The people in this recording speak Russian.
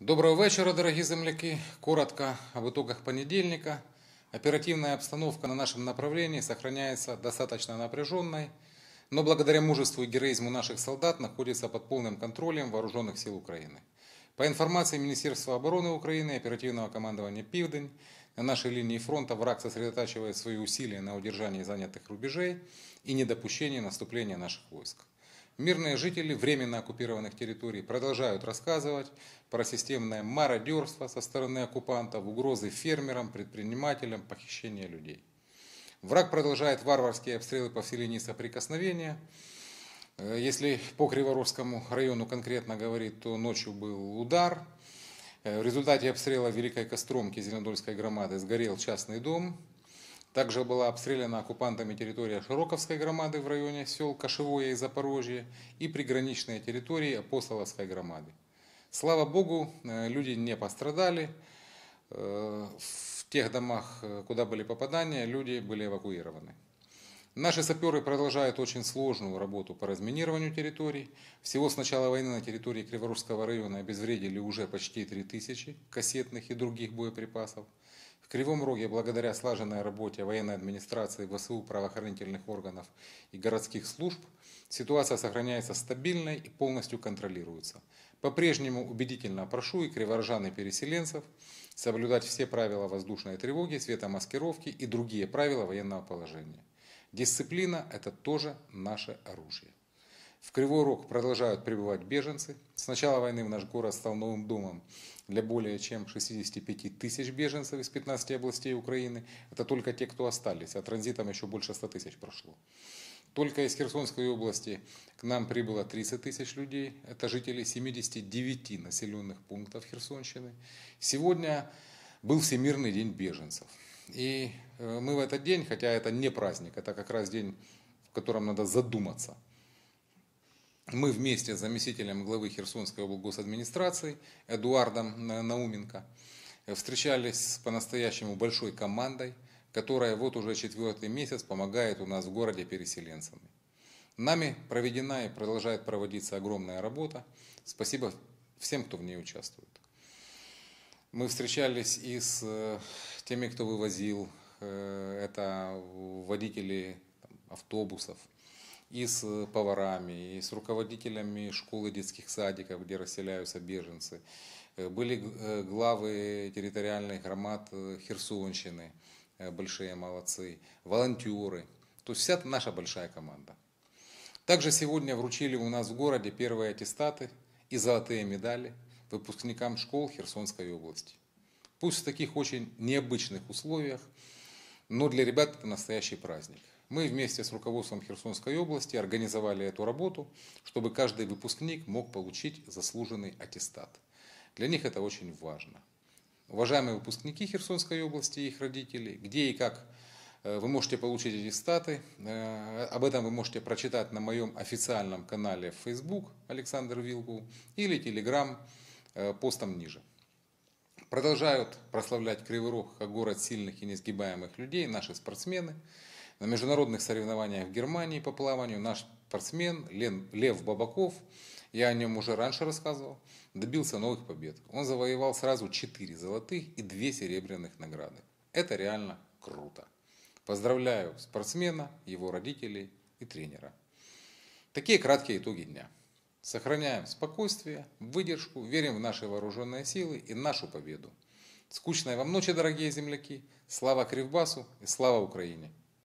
Доброго вечера, дорогие земляки. Коротко об итогах понедельника. Оперативная обстановка на нашем направлении сохраняется достаточно напряженной, но благодаря мужеству и героизму наших солдат находится под полным контролем Вооруженных сил Украины. По информации Министерства обороны Украины и оперативного командования «Пивдень», на нашей линии фронта враг сосредотачивает свои усилия на удержании занятых рубежей и недопущении наступления наших войск. Мирные жители временно оккупированных территорий продолжают рассказывать про системное мародерство со стороны оккупантов, угрозы фермерам, предпринимателям, похищение людей. Враг продолжает варварские обстрелы по всей линии соприкосновения. Если по Криворожскому району конкретно говорить, то ночью был удар. В результате обстрела Великой Костромки Зеленодольской громады сгорел частный дом. Также была обстреляна оккупантами территория Широковской громады в районе сел Кошевое и Запорожье и приграничные территории Апостоловской громады. Слава Богу, люди не пострадали. В тех домах, куда были попадания, люди были эвакуированы. Наши саперы продолжают очень сложную работу по разминированию территорий. Всего с начала войны на территории Криворожского района обезвредили уже почти 3000 кассетных и других боеприпасов. В Кривом Роге благодаря слаженной работе военной администрации, ВСУ, правоохранительных органов и городских служб ситуация сохраняется стабильной и полностью контролируется. По-прежнему убедительно прошу и криворожан, и переселенцев соблюдать все правила воздушной тревоги, светомаскировки и другие правила военного положения. Дисциплина – это тоже наше оружие. В Кривой Рог продолжают прибывать беженцы. С начала войны в наш город стал новым домом для более чем 65 тысяч беженцев из 15 областей Украины. Это только те, кто остались, а транзитом еще больше 100 тысяч прошло. Только из Херсонской области к нам прибыло 30 тысяч людей. Это жители 79 населенных пунктов Херсонщины. Сегодня был Всемирный день беженцев. И мы в этот день, хотя это не праздник, это как раз день, в котором надо задуматься, мы вместе с заместителем главы Херсонской облгосадминистрации Эдуардом Науменко встречались с по-настоящему большой командой, которая вот уже 4-й месяц помогает у нас в городе переселенцам. Нами проведена и продолжает проводиться огромная работа. Спасибо всем, кто в ней участвует. Мы встречались и с теми, кто вывозил, это водители автобусов, и с поварами, и с руководителями школы детских садиков, где расселяются беженцы. Были главы территориальных громад Херсонщины, большие молодцы, волонтеры. То есть вся наша большая команда. Также сегодня вручили у нас в городе первые аттестаты и золотые медали выпускникам школ Херсонской области. Пусть в таких очень необычных условиях, но для ребят это настоящий праздник. Мы вместе с руководством Херсонской области организовали эту работу, чтобы каждый выпускник мог получить заслуженный аттестат. Для них это очень важно. Уважаемые выпускники Херсонской области и их родители, где и как вы можете получить аттестаты, об этом вы можете прочитать на моем официальном канале в Facebook Александр Вилкул или Telegram постом ниже. Продолжают прославлять Кривой Рог как город сильных и несгибаемых людей наши спортсмены. На международных соревнованиях в Германии по плаванию наш спортсмен Лев Бабаков, я о нем уже раньше рассказывал, добился новых побед. Он завоевал сразу 4 золотых и 2 серебряных награды. Это реально круто. Поздравляю спортсмена, его родителей и тренера. Такие краткие итоги дня. Сохраняем спокойствие, выдержку, верим в наши вооруженные силы и нашу победу. Скучной вам ночи, дорогие земляки. Слава Кривбасу и слава Украине.